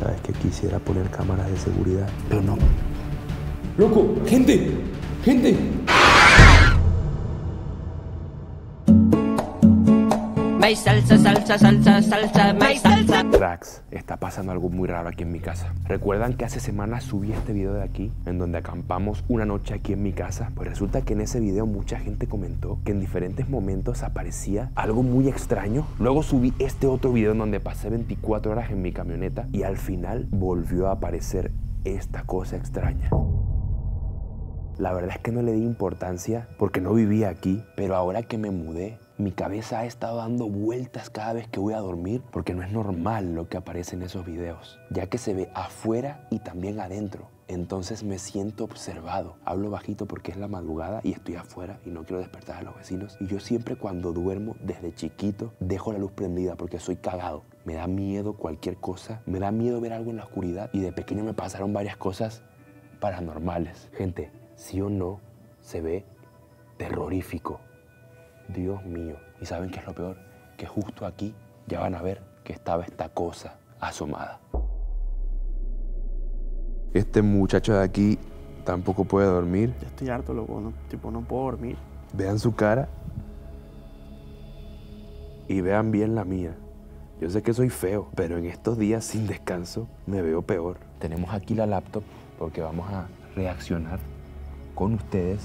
Sabes que quisiera poner cámaras de seguridad, pero no. ¡Loco! ¡Gente! ¡Gente! May salsa, salsa, salsa, salsa, may salsa. Cracks, está pasando algo muy raro aquí en mi casa. ¿Recuerdan que hace semanas subí este video de aquí, en donde acampamos una noche aquí en mi casa? Pues resulta que en ese video mucha gente comentó que en diferentes momentos aparecía algo muy extraño. Luego subí este otro video en donde pasé 24 horas en mi camioneta y al final volvió a aparecer esta cosa extraña. La verdad es que no le di importancia porque no vivía aquí, pero ahora que me mudé, mi cabeza ha estado dando vueltas cada vez que voy a dormir porque no es normal lo que aparece en esos videos, ya que se ve afuera y también adentro. Entonces me siento observado. Hablo bajito porque es la madrugada y estoy afuera y no quiero despertar a los vecinos. Y yo siempre cuando duermo, desde chiquito, dejo la luz prendida porque soy cagado. Me da miedo cualquier cosa, me da miedo ver algo en la oscuridad y de pequeño me pasaron varias cosas paranormales. Gente, sí o no, se ve terrorífico. Dios mío. ¿Y saben qué es lo peor? Que justo aquí ya van a ver que estaba esta cosa asomada. Este muchacho de aquí tampoco puede dormir. Yo estoy harto, loco. No, tipo, no puedo dormir. Vean su cara y vean bien la mía. Yo sé que soy feo, pero en estos días sin descanso me veo peor. Tenemos aquí la laptop porque vamos a reaccionar con ustedes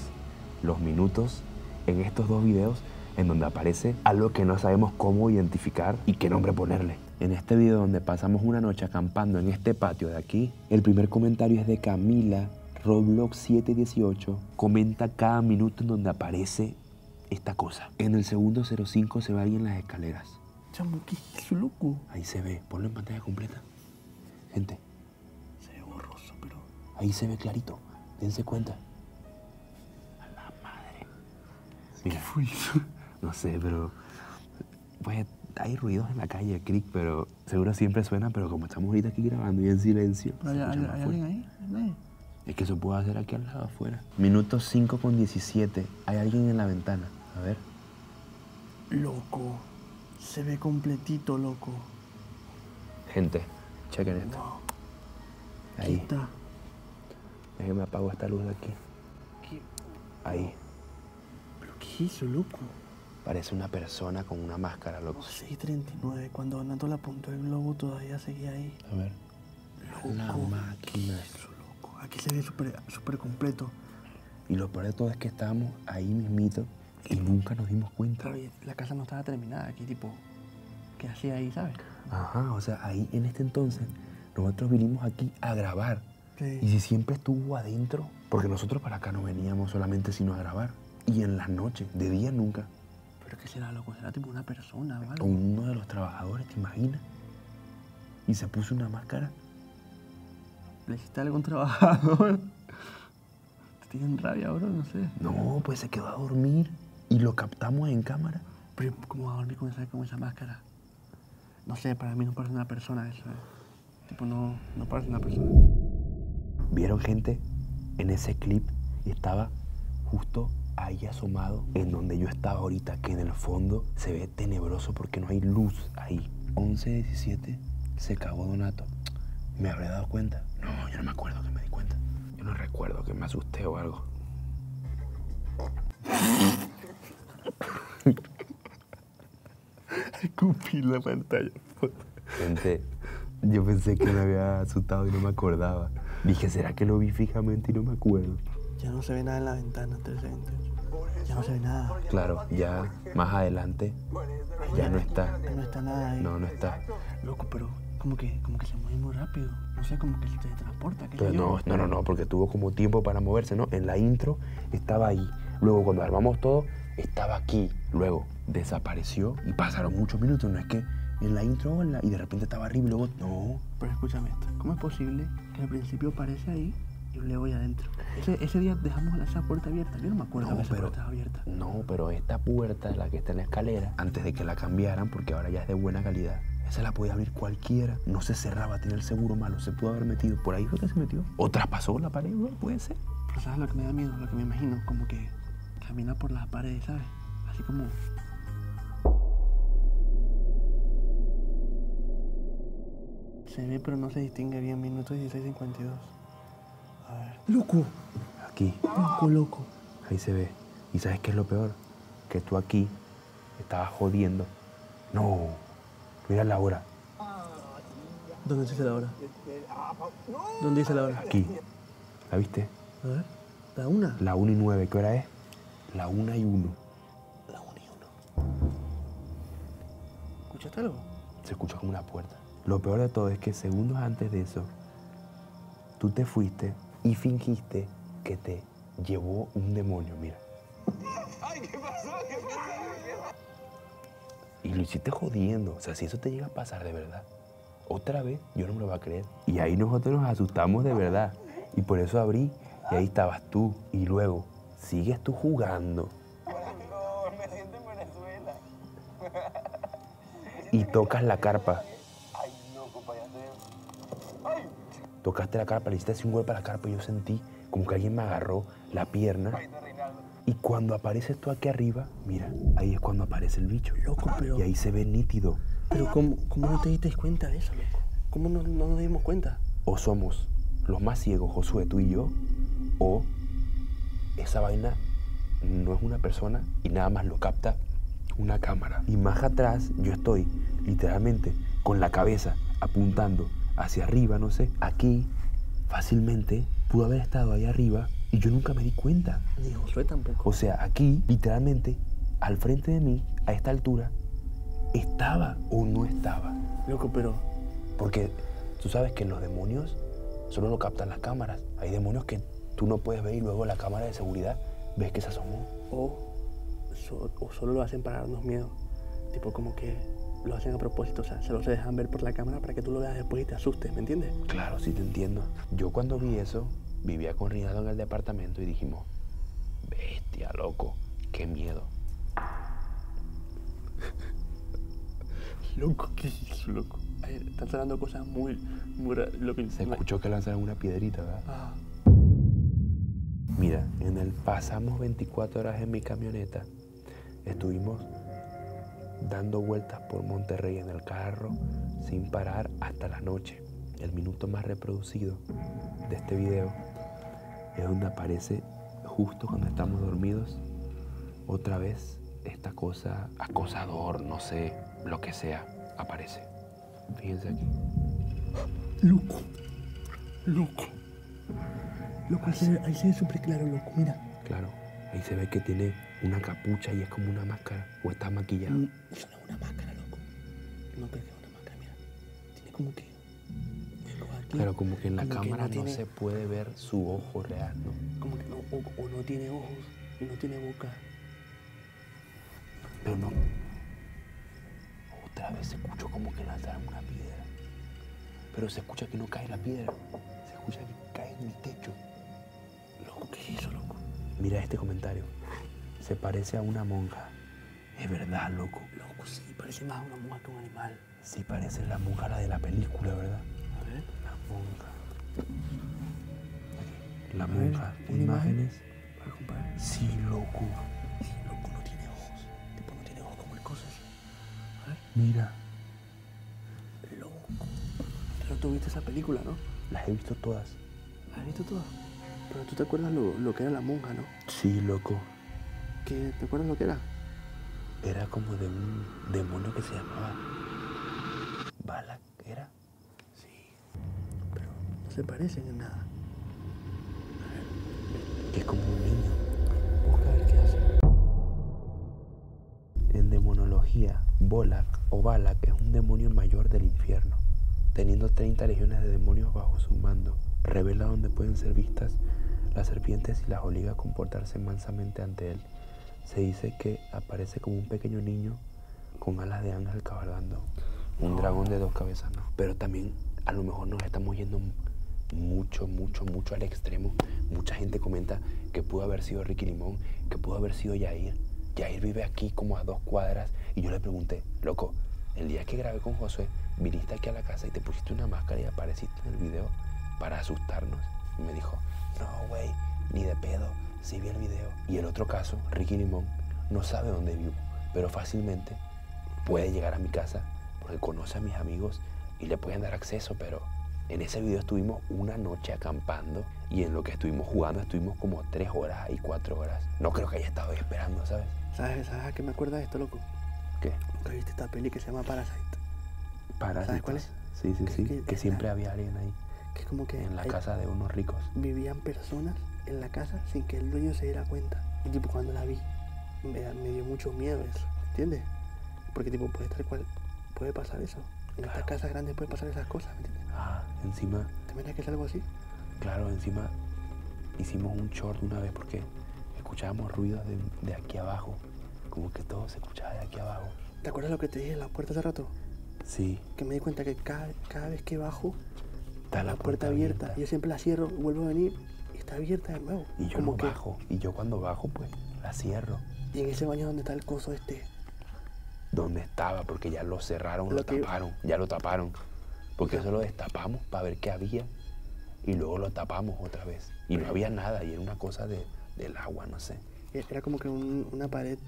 los minutos en estos dos videos en donde aparece algo que no sabemos cómo identificar y qué nombre ponerle. En este video donde pasamos una noche acampando en este patio de aquí, el primer comentario es de Camila, Roblox718, comenta cada minuto en donde aparece esta cosa. En el segundo 05 se ve alguien en las escaleras. Chamo, ¿qué es eso, loco? Ahí se ve, ponlo en pantalla completa. Gente, se ve borroso, pero... ahí se ve clarito, dense cuenta. Mira, no sé, pero pues hay ruidos en la calle, Crick, pero seguro siempre suena, pero como estamos ahorita aquí grabando y en silencio. ¿Hay alguien ahí? ¿No? Es que eso puede hacer aquí al lado afuera. Minuto 5:17, hay alguien en la ventana, a ver. Loco, se ve completito, loco. Gente, chequen esto. Wow. Ahí está. Déjenme apago esta luz de aquí. ¿Qué? Ahí. ¿Qué hizo, loco? Parece una persona con una máscara, loco. 6:39, cuando Donato la apuntó el globo todavía seguía ahí. A ver. Loco, la máquina. ¿Qué hizo, loco? Aquí se ve súper completo. Y lo peor de todo es que estábamos ahí mismito y nunca nos dimos cuenta. Oye, la casa no estaba terminada aquí, tipo, ¿qué hacía ahí, sabes? Ajá, o sea, ahí en este entonces nosotros vinimos aquí a grabar. Sí. Y si siempre estuvo adentro, porque nosotros para acá no veníamos solamente sino a grabar. Y en las noches, de día nunca. ¿Pero qué será, loco? ¿Será tipo una persona o algo? O uno de los trabajadores, ¿te imaginas? Y se puso una máscara. ¿Le hiciste algún trabajador? ¿Te tienen rabia, bro? No sé. No, pues se quedó a dormir y lo captamos en cámara. Pero ¿cómo va a dormir con esa máscara? No sé, para mí no parece una persona eso, ¿eh? Tipo, no parece una persona. ¿Vieron, gente? En ese clip estaba justo ahí asomado, en donde yo estaba ahorita, que en el fondo se ve tenebroso porque no hay luz ahí. 11:17, se cagó Donato. ¿Me habré dado cuenta? No, yo no me acuerdo que me di cuenta. Yo no recuerdo que me asusté o algo. Escupí la pantalla. Gente, yo pensé que me había asustado y no me acordaba. Dije, ¿será que lo vi fijamente y no me acuerdo? Ya no se ve nada en la ventana, 3:28. Ya no se ve nada. Claro, ya más adelante ya no está. No está nada ahí. No está. Loco, pero como que se mueve muy rápido. No sé, como que se teletransporta. Pero no, porque tuvo como tiempo para moverse, ¿no? En la intro estaba ahí. Luego cuando armamos todo, estaba aquí. Luego desapareció y pasaron muchos minutos. No es que en la intro y de repente estaba arriba y luego no. Pero escúchame esto. ¿Cómo es posible que al principio aparece ahí? Yo le voy adentro. Ese día dejamos esa puerta abierta. Yo no me acuerdo que esa puerta estaba abierta. No, pero esta puerta, la que está en la escalera, antes de que la cambiaran, porque ahora ya es de buena calidad, esa la podía abrir cualquiera. No se cerraba, tenía el seguro malo. Se pudo haber metido. Por ahí fue que se metió. O traspasó la pared, bro, puede ser. Pero ¿sabes lo que me da miedo? Lo que me imagino, como que camina por las paredes, ¿sabes? Así como... Se ve, pero no se distingue bien. Minuto 16:52. A ver. ¡Loco! Aquí. Loco, loco. Ahí se ve. ¿Y sabes qué es lo peor? Que tú aquí estabas jodiendo. No. Mira la hora. ¿Dónde dice la hora? ¿Dónde dice la hora? Aquí. ¿La viste? A ver. ¿La una? La 1:09. ¿Qué hora es? La 1:01. La 1:01. ¿Escuchaste algo? Se escuchó como una puerta. Lo peor de todo es que segundos antes de eso, tú te fuiste y fingiste que te llevó un demonio, mira. Ay, ¿qué pasó? ¿Qué pasó? Y lo hiciste jodiendo. O sea, si eso te llega a pasar de verdad, otra vez, yo no me lo voy a creer. Y ahí nosotros nos asustamos de verdad. Y por eso abrí, y ahí estabas tú. Y luego, sigues tú jugando. Por favor, me siento en Venezuela. Y tocas la carpa. Tocaste la carpa, le hiciste así un golpe a la carpa y yo sentí como que alguien me agarró la pierna. Y cuando apareces tú aquí arriba, mira, ahí es cuando aparece el bicho. Loco, pero... Y ahí se ve nítido. Pero ¿cómo no te diste cuenta de eso, loco? ¿Cómo no nos dimos cuenta? O somos los más ciegos, Josué, tú y yo, o esa vaina no es una persona y nada más lo capta una cámara. Y más atrás yo estoy, literalmente, con la cabeza apuntando hacia arriba, no sé. Aquí, fácilmente, pudo haber estado ahí arriba y yo nunca me di cuenta. Ni Josué tampoco. O sea, aquí, literalmente, al frente de mí, a esta altura, ¿estaba o no estaba? Loco, pero... Porque tú sabes que los demonios solo lo captan las cámaras. Hay demonios que tú no puedes ver y luego la cámara de seguridad ves que se asomó. O solo lo hacen para darnos miedo. Tipo como que lo hacen a propósito, o sea, se dejan ver por la cámara para que tú lo veas después y te asustes, ¿me entiendes? Claro, sí te entiendo. Yo cuando vi eso, vivía con Rinaldo en el departamento y dijimos, bestia, loco, qué miedo. Loco, ¿qué es eso, loco? Ay, están sonando cosas muy raras. Se escuchó que lanzaron una piedrita, ¿verdad? Ah. Mira, en el pasamos 24 horas en mi camioneta. Estuvimos dando vueltas por Monterrey en el carro sin parar hasta la noche. El minuto más reproducido de este video es donde aparece justo cuando estamos dormidos otra vez esta cosa, acosador, no sé, lo que sea, aparece. Fíjense aquí. Loco, loco. Loco, ahí se ve súper claro, loco, mira. Claro, ahí se ve que tiene una capucha y es como una máscara, o está maquillado. No, eso no es una máscara, loco. No creo que es una máscara, mira. Tiene como que... Claro, como que en la cámara no, tiene... no se puede ver su ojo real, ¿no? Como que no, o no tiene ojos, y no tiene boca. Pero no. Otra vez se escuchó como que lanzaron una piedra. Pero se escucha que no cae la piedra. Se escucha que cae en mi techo. Loco, ¿qué es eso, loco? Mira este comentario. Se parece a una monja. Es verdad, loco. Loco, sí, parece más a una monja que un animal. Sí, parece la monja la de la película, ¿verdad? A ver. La monja. La monja. ¿Imágenes? A ver, compadre. Sí, loco. Mira. Loco. Pero tú viste esa película, ¿no? Las he visto todas. ¿Las has visto todas? Pero tú te acuerdas lo que era la monja, ¿no? Sí, loco. ¿Qué? ¿Te acuerdas lo que era? Era como de un demonio que se llamaba... Balak, ¿era? Sí. Pero no se parecen en nada. A ver. Es como un niño. Busca a ver qué hace. En demonología, Balak o Balak es un demonio mayor del infierno, teniendo 30 legiones de demonios bajo su mando. Revela dónde pueden ser vistas las serpientes y las obliga a comportarse mansamente ante él. Se dice que aparece como un pequeño niño con alas de ángel cabalgando un dragón de dos cabezas, ¿no? Pero también a lo mejor nos estamos yendo mucho al extremo. Mucha gente comenta que pudo haber sido Ricky Limón, que pudo haber sido Yair. Yair vive aquí como a 2 cuadras y yo le pregunté, loco, el día que grabé con Josué, viniste aquí a la casa y te pusiste una máscara y apareciste en el video para asustarnos. Y me dijo, no, güey, ni de pedo, sí vi el video. Y el otro caso, Ricky Limón, no sabe dónde vivo, pero fácilmente puede llegar a mi casa porque conoce a mis amigos, y le pueden dar acceso, pero en ese video estuvimos una noche acampando y en lo que estuvimos jugando estuvimos como 3 horas ahí, 4 horas. No creo que haya estado ahí esperando, ¿sabes? ¿Sabes a qué me acuerda de esto, loco? ¿Qué? ¿Nunca viste esta peli que se llama Parasite? ¿Parasite? ¿Sabes cuál es? Sí, sí, sí, que siempre había alguien ahí. Que es como que... en la casa de unos ricos. Vivían personas en la casa sin que el dueño se diera cuenta. Y tipo, cuando la vi, me dio mucho miedo eso, ¿entiendes? Porque tipo, puede pasar eso. En estas casas grandes pueden pasar esas cosas, ¿me entiendes? Ah, encima... ¿Te imaginas que es algo así? Claro, encima hicimos un short una vez porque escuchábamos ruidos de aquí abajo. Como que todo se escuchaba de aquí abajo. ¿Te acuerdas lo que te dije en la puerta hace rato? Sí. Que me di cuenta que cada vez que bajo, está la puerta abierta. Yo siempre la cierro, vuelvo a venir y está abierta de nuevo. Y yo no bajo. Y yo cuando bajo, pues, la cierro. Y en ese baño donde está el coso este... ¿Dónde estaba? Porque ya lo cerraron, ya lo taparon. Porque eso lo destapamos para ver qué había y luego lo tapamos otra vez. Y no había nada y era una cosa del agua, no sé. Era como que una pared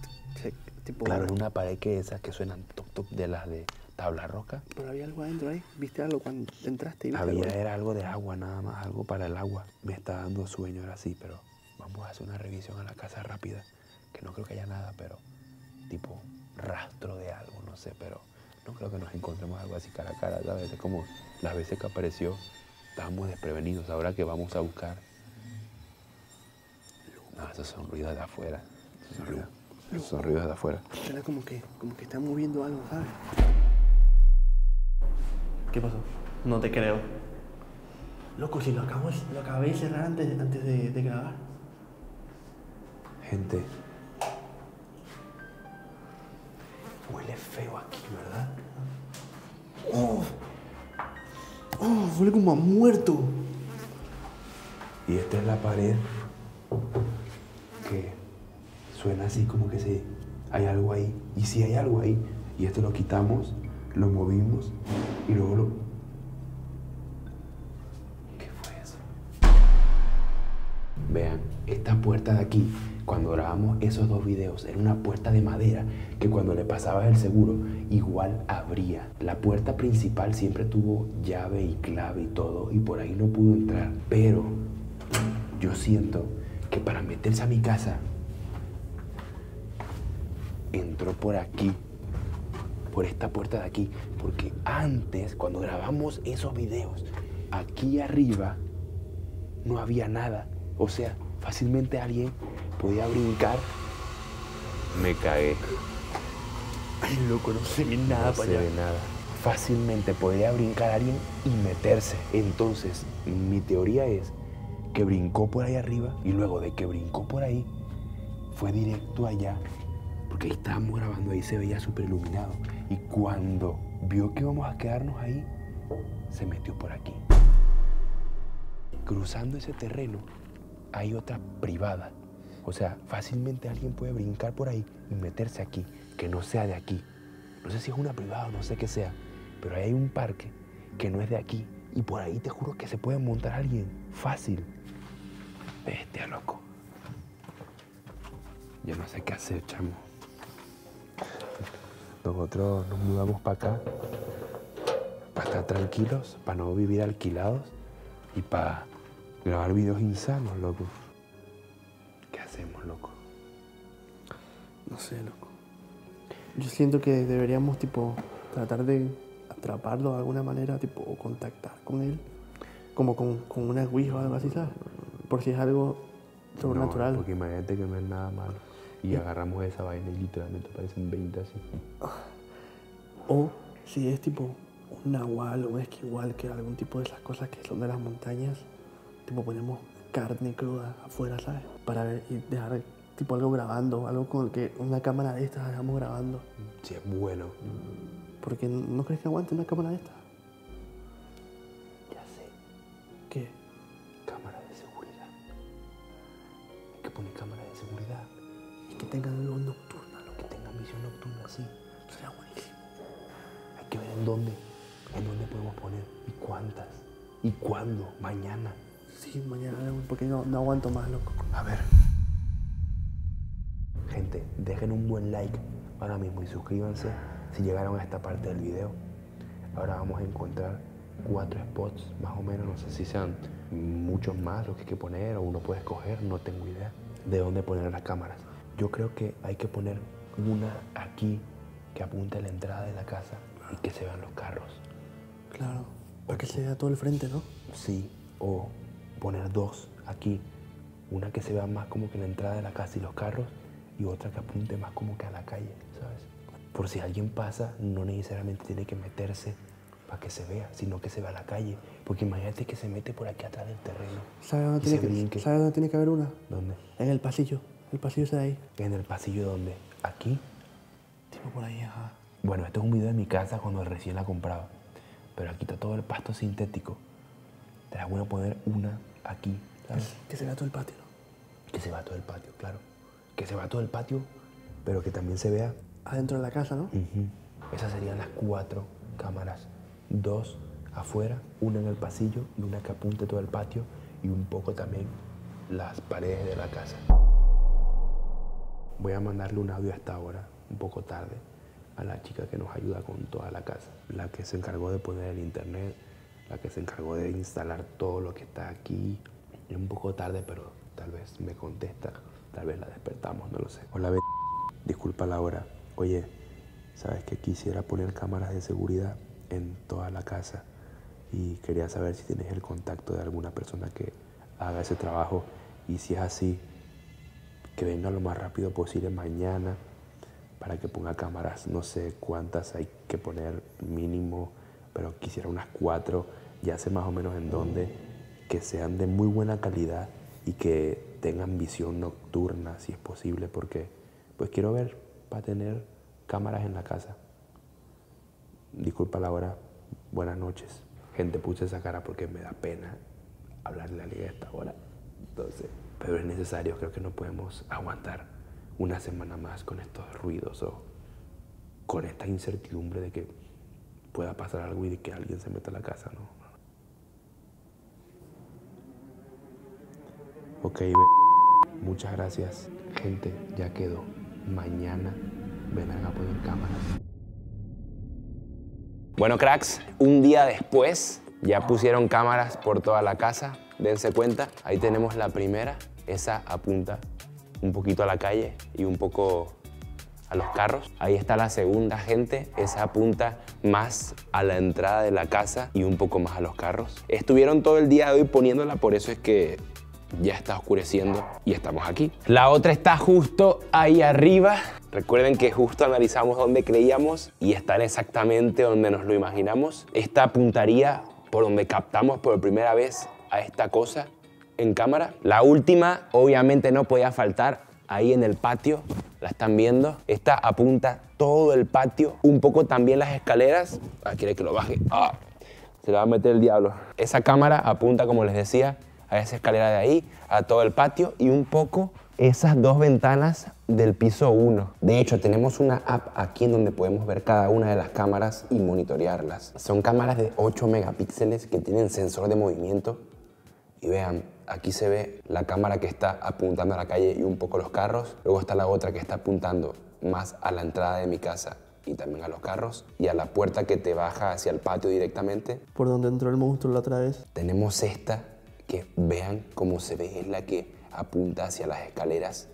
tipo... Claro, era una pared que esas que suenan toc-toc de las de tabla roca. Pero había algo adentro ahí, ¿viste algo cuando entraste? Era algo de agua nada más, algo para el agua. Me está dando sueño ahora sí, pero vamos a hacer una revisión a la casa rápida, que no creo que haya nada, pero tipo... rastro de algo, no sé, pero no creo que nos encontremos algo así cara a cara, ¿sabes? Es como las veces que apareció, estábamos desprevenidos. Ahora que vamos a buscar... No, esos son ruidos de afuera. Esos son ruidos de afuera. Era como que están moviendo algo, ¿sabes? ¿Qué pasó? No te creo. Loco, si lo acabé de cerrar antes de grabar. Gente... Huele feo aquí, ¿verdad? ¡Oh! Huele como a muerto. Y esta es la pared que suena así como que sí, hay algo ahí. Y sí hay algo ahí. Y esto lo quitamos, lo movimos y luego lo... ¿Qué fue eso? Vean, esta puerta de aquí... Cuando grabamos esos 2 videos, era una puerta de madera que cuando le pasabas el seguro, igual abría. La puerta principal siempre tuvo llave y clave y todo, y por ahí no pudo entrar. Pero yo siento que para meterse a mi casa, entró por aquí, por esta puerta de aquí. Porque antes, cuando grabamos esos videos, aquí arriba no había nada. O sea, fácilmente alguien... podía brincar. Me cagué. Ay, loco, no se ve nada para allá. No se ve nada. Fácilmente podía brincar a alguien y meterse. Entonces, mi teoría es que brincó por ahí arriba y luego de que brincó por ahí, fue directo allá. Porque ahí estábamos grabando, ahí se veía súper iluminado. Y cuando vio que íbamos a quedarnos ahí, se metió por aquí. Cruzando ese terreno, hay otra privada. O sea, fácilmente alguien puede brincar por ahí y meterse aquí, que no sea de aquí. No sé si es una privada o no sé qué sea, pero ahí hay un parque que no es de aquí. Y por ahí te juro que se puede montar alguien. Fácil. Bestia, loco. Yo no sé qué hacer, chamo. Nosotros nos mudamos para acá, para estar tranquilos, para no vivir alquilados y para grabar videos insanos, loco. Loco. No sé, loco. Yo siento que deberíamos, tipo, tratar de atraparlo de alguna manera, tipo, o contactar con él, como con una ouija o algo así, ¿sabes? Por si es algo sobrenatural. No, porque imagínate que no es nada malo. Y agarramos esa vaina y literalmente parecen 20 así. O si es, tipo, un nahual o un esquival, que algún tipo de esas cosas que son de las montañas, tipo, ponemos carne cruda afuera, ¿sabes? Para ver y dejar tipo algo grabando, algo con el que una cámara de estas hagamos grabando. Sí, es bueno. Porque ¿no crees que aguante una cámara de estas? Ya sé. ¿Qué? Cámara de seguridad. Hay que poner cámara de seguridad. Y que tengan luz nocturna, lo que tengan visión nocturna, sí. Será buenísimo. Hay que ver en dónde podemos poner y cuántas y cuándo, mañana. Sí, mañana, porque no aguanto más, loco. A ver. Gente, dejen un buen like ahora mismo y suscríbanse si llegaron a esta parte del video. Ahora vamos a encontrar 4 spots más o menos, no sé si sean muchos más los que hay que poner o uno puede escoger, no tengo idea de dónde poner las cámaras. Yo creo que hay que poner una aquí que apunte a la entrada de la casa y que se vean los carros. Claro, para que se vea todo el frente, ¿no? Sí, o poner 2 aquí, una que se vea más como que la entrada de la casa y los carros y otra que apunte más como que a la calle, ¿sabes? Por si alguien pasa, no necesariamente tiene que meterse para que se vea, sino que se va a la calle. Porque imagínate que se mete por aquí atrás del terreno. ¿Sabes dónde tiene que haber una? ¿Dónde? En el pasillo. El pasillo está ahí. ¿En el pasillo dónde? ¿Aquí? Tipo por ahí, ajá. Bueno, esto es un video de mi casa cuando recién la compraba. Pero aquí está todo el pasto sintético. Te la voy a poner una aquí, ¿sabes? Que se vea todo el patio, ¿no? Que se vea todo el patio, claro. Que se vea todo el patio, pero que también se vea... adentro de la casa, ¿no? Uh-huh. Esas serían las 4 cámaras. 2 afuera, una en el pasillo y una que apunte todo el patio y un poco también las paredes de la casa. Voy a mandarle un audio hasta ahora, un poco tarde, a la chica que nos ayuda con toda la casa, la que se encargó de poner el internet, la que se encargó de instalar todo lo que está aquí. Es un poco tarde, pero tal vez me contesta, tal vez la despertamos, no lo sé. Hola, disculpa la hora. Oye, ¿sabes que quisiera poner cámaras de seguridad en toda la casa y quería saber si tienes el contacto de alguna persona que haga ese trabajo y si es así, que venga lo más rápido posible mañana para que ponga cámaras? No sé cuántas hay que poner mínimo, pero quisiera unas 4, ya sé más o menos en dónde, que sean de muy buena calidad y que tengan visión nocturna si es posible, porque pues quiero ver para tener cámaras en la casa. Disculpa la hora, buenas noches. Gente, puse esa cara porque me da pena hablarle a alguien a esta hora. Entonces, pero es necesario, creo que no podemos aguantar una semana más con estos ruidos o con esta incertidumbre de que pueda pasar algo y de que alguien se meta a la casa, ¿no? Ok, muchas gracias. Gente, ya quedó. Mañana vendrán a poner cámaras. Bueno, cracks, un día después ya pusieron cámaras por toda la casa. Dense cuenta, ahí tenemos la primera. Esa apunta un poquito a la calle y un poco a los carros. Ahí está la segunda, gente. Esa apunta más a la entrada de la casa y un poco más a los carros. Estuvieron todo el día de hoy poniéndola, por eso es que ya está oscureciendo y estamos aquí. La otra está justo ahí arriba. Recuerden que justo analizamos dónde creíamos y están exactamente donde nos lo imaginamos. Esta apuntaría por donde captamos por primera vez a esta cosa en cámara. La última obviamente no podía faltar, ahí en el patio, la están viendo. Esta apunta todo el patio, un poco también las escaleras. Ah, quiere que lo baje. Ah, se la va a meter el diablo. Esa cámara apunta, como les decía, a esa escalera de ahí, a todo el patio y un poco esas 2 ventanas del piso 1. De hecho, tenemos una app aquí en donde podemos ver cada una de las cámaras y monitorearlas. Son cámaras de 8 megapíxeles que tienen sensor de movimiento. Y vean, aquí se ve la cámara que está apuntando a la calle y un poco los carros. Luego está la otra que está apuntando más a la entrada de mi casa y también a los carros, y a la puerta que te baja hacia el patio directamente. Por donde entró el monstruo la otra vez. Tenemos esta que, vean cómo se ve, es la que apunta hacia las escaleras,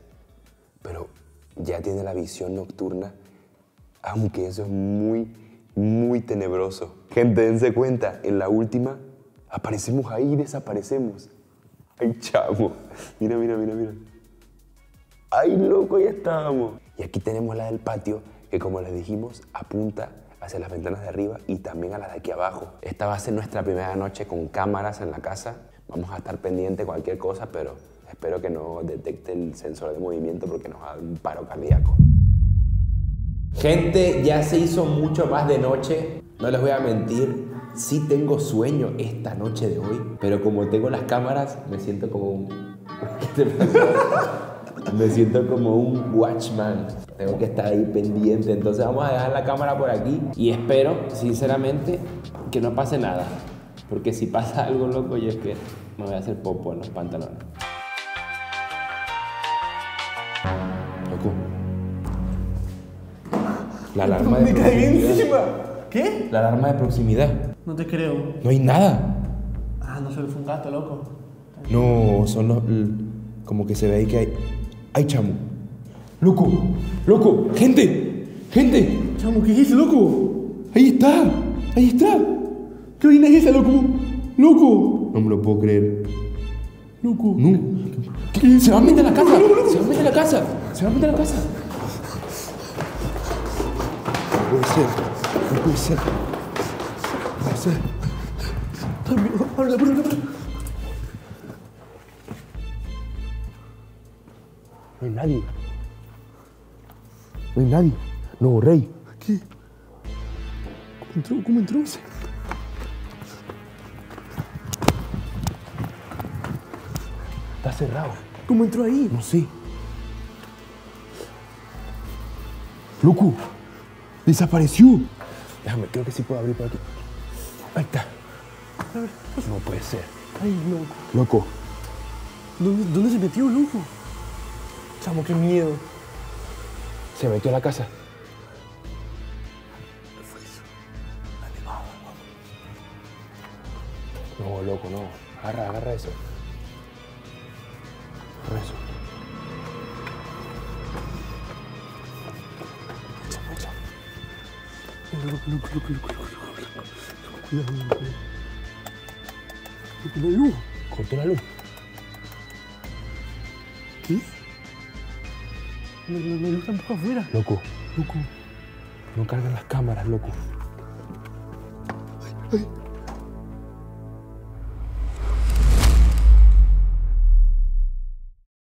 pero ya tiene la visión nocturna, aunque eso es muy tenebroso. Gente, dense cuenta, en la última aparecemos ahí y desaparecemos. ¡Ay, chamo! Mira, mira, mira, mira. ¡Ay, loco! Ya estábamos. Y aquí tenemos la del patio, que como les dijimos, apunta hacia las ventanas de arriba y también a las de aquí abajo. Esta va a ser nuestra primera noche con cámaras en la casa. Vamos a estar pendiente de cualquier cosa, pero espero que no detecte el sensor de movimiento porque nos da un paro cardíaco. Gente, ya se hizo mucho más de noche. No les voy a mentir, sí tengo sueño esta noche de hoy, pero como tengo las cámaras, me siento como un... ¿Qué te pasa? Me siento como un watchman. Tengo que estar ahí pendiente, entonces vamos a dejar la cámara por aquí y espero, sinceramente, que no pase nada. Porque si pasa algo loco, yo es que me voy a hacer popo en los pantalones. Loco. La alarma de... ¡Me caí encima! ¿Qué? La alarma de proximidad. No te creo. No hay nada. Ah, no, solo fue un gato, loco. No, son los... Como que se ve ahí que hay... ¡Ay, chamo! ¡Loco! ¡Loco! ¡Gente! ¡Gente! ¡Chamo! ¿Qué es eso, loco? ¡Ahí está! ¡Ahí está! ¿Qué orina es esa, loco? ¡Loco! No me lo puedo creer. ¡Loco! ¡No! ¿Qué? ¡Se va a meter a la casa! ¡Se va a meter a la casa! ¡Se va a meter a la casa! No puede ser. No puede ser. No puede ser. ¡Ábrela, ábrela, ábrela! No hay nadie. No hay nadie. No, Rey. ¿Qué? ¿Cómo entró ese? Está cerrado. ¿Cómo entró ahí? No sé. ¡Loco! ¡Desapareció! Déjame, creo que sí puedo abrir por aquí. Ahí está. No puede ser. Ay, loco. Loco. ¿Dónde se metió, loco? Chamo, qué miedo. Se metió a la casa. ¿Qué fue eso? Dale, vamos. No, loco, no. Agarra, agarra eso. Agarra eso. Échame, échame. Loco, loco, loco, loco, loco. Cuidado, loco. Cortó la luz. Cortó la luz. ¿Qué? La luz tampoco afuera. Loco. Loco. No cargan las cámaras, loco. Ay, ay.